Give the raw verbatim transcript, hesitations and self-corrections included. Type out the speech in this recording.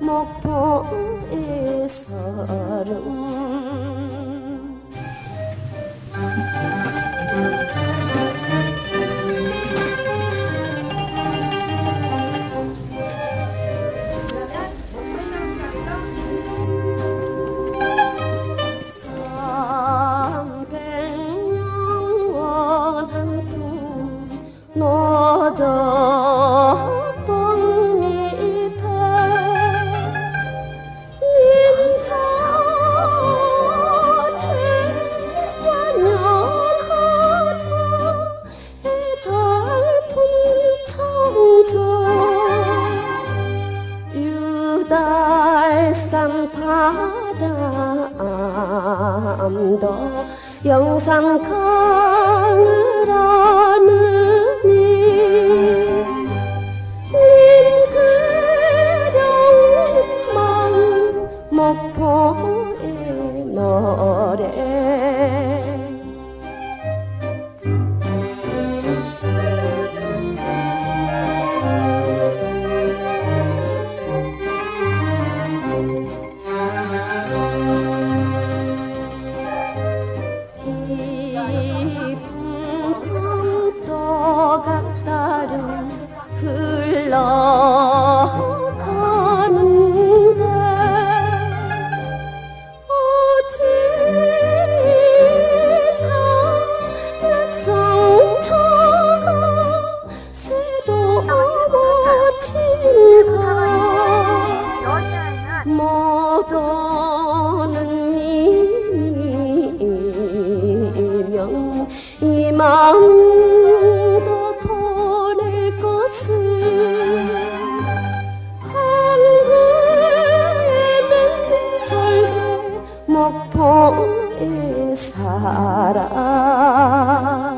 목포의 사랑